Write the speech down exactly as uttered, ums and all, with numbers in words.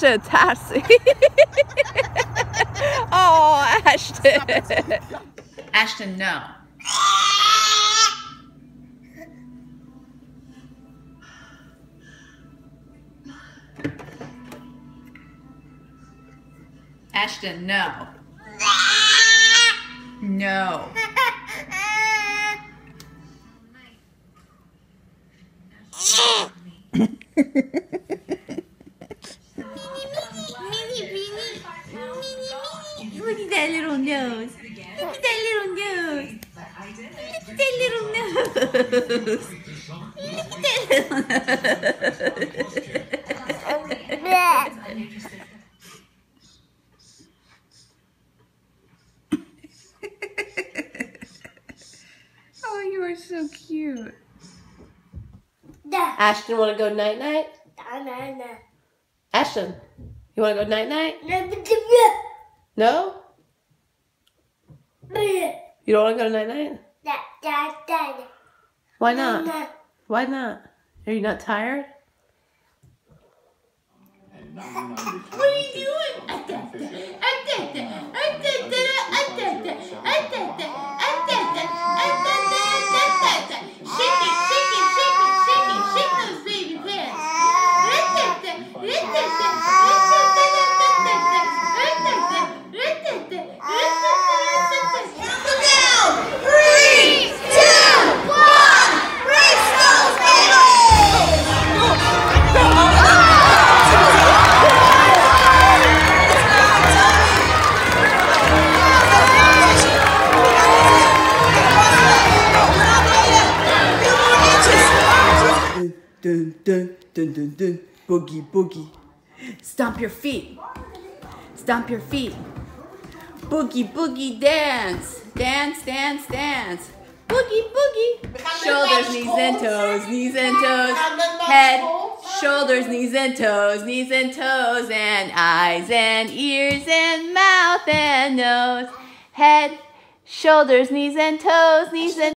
Ashton Tassie. Oh, Ashton. Ashton, no. Ashton, no. No. Look at that little nose. Look at that little nose. Look at that little nose. Look at that little nose. Oh, you are so cute. Ashton, want to go night night? Ashton, you want to go night night? No? You don't want to go to night night? Why not? Why not? Are you not tired? What are you doing? Dun, dun, dun, dun, dun. Boogie, boogie. Stomp your feet. Stomp your feet. Boogie, boogie, dance. Dance, dance, dance. Boogie, boogie. Shoulders, knees and toes, knees and toes. Head, shoulders, knees and toes, knees and toes. And eyes and ears and mouth and nose. Head, shoulders, knees and toes, knees and toes.